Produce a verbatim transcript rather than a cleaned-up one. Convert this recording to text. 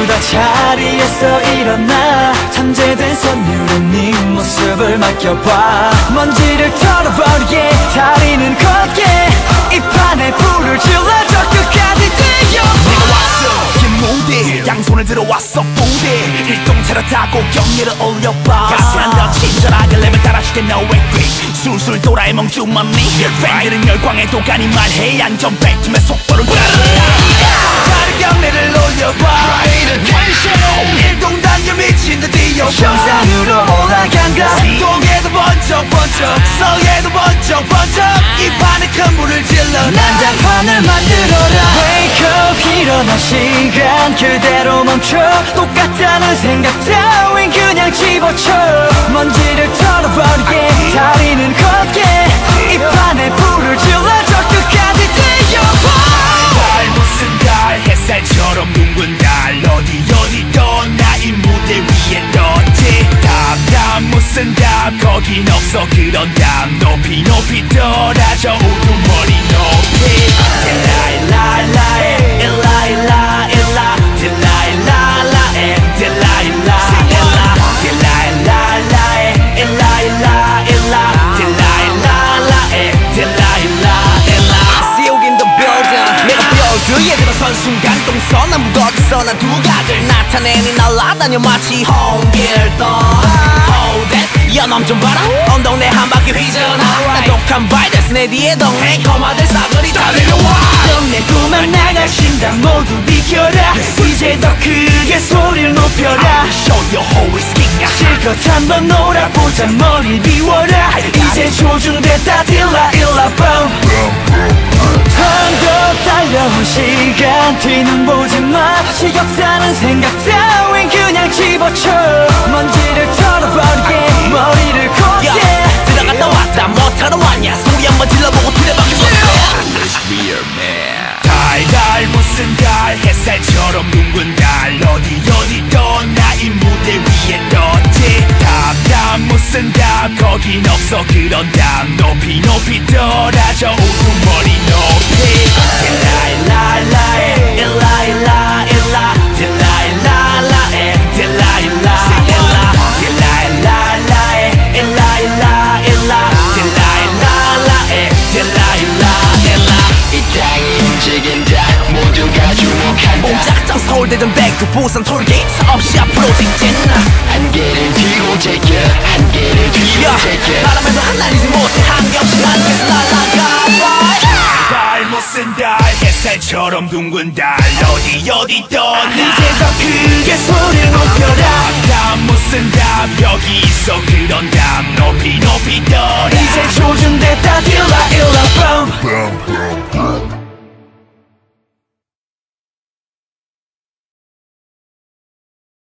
모두 다 자리에서 일어나 잠재된 선율은 네 모습을 맡겨봐. 먼지를 털어버리게 다리는 걷게 이 판에 불을 질러줘 끝까지 뛰어. 내가 왔어 김무대 양손을 들어왔어 무대 일동체로 타고 경례를 올려봐. 가수란다 친절하게 랩을 따라줄게 너의 퀵 술술 돌아 이 멍충맘 니 팬들은 열광에 도가니 말해 안전 뱉음에 속도를 경례를 올려봐. 일동단계 미친 듯이요 정상으로 올라간 것 동에도 번쩍 번쩍 서해도 번쩍 번쩍 이 판에 큰 불을 질러 난 장판을 만들어라. Wake up 일어나 시간 그대로 멈춰 똑같다는 생각 따윈 그냥 집어쳐. 먼지를 털어버리게 다리는 걷게 이 판에 불을 질러줘 끝까지 뛰어봐. 날 무슨 달 햇살처럼 뭉근 달 어디 어디 떠나 이 무대 위에 떴지. 담담 무슨 담 거긴 없어 그런 담 높이 높이 떠나 저 우두머리 머리 높이 딜라일라일라에 일라일라 일라 딜라일라일라에 딜라일라 일라 딜라일라일라에 일라일라 일라 딜라일라일라에 딜라일라 그에 들어선 순간 동선 아무도 없어 난 두각을 나타내니 날아다녀 마치 홍길동 호댓 연엄 좀 봐라 온 동네 한 바퀴 휘저나 난 독한 바이러스 내 뒤에 동행 거마들 싸그리 다 내려와 동네 구만 나가신다 모두 비켜라 이제 더 크게 소리를 높여라. Show your whole skin 실컷 한번 놀아보자 머리 비워라 이제 조준됐다 딜라 일라 붐 텅도 달려온 시간 뒤는 보지마 지겹다는 생각 따윈 그냥 집어쳐. 먼지를 털어버리게 머리를 걷게 yeah. 들어갔다 왔다 못하러 왔냐 소리 한번 질러보고 틀어박혀 yeah. 달달 무슨 달 햇살처럼 둥근 달 어디 어디 떠나 이 무대 위에 떴지. 담담 무슨 담 거긴 없어 그런 담 높이 높이 떠나 저 우두머리 높이 옴짝장 서울대전 대구 부산 톨게이트 없이 앞으로 직진 한계를 뒤로 제껴 한계를 뒤로 제껴 바람에서 한날이지 못해 한계 없이 난 계속 날아가. 달 못쓴 달 햇살처럼 둥근 달 어디 어디 떠나 이제 더 크게 소리를 높여라. 담 못쓴 담 여기 있어 그런 담 높이 높이 떠나 이제 조준됐다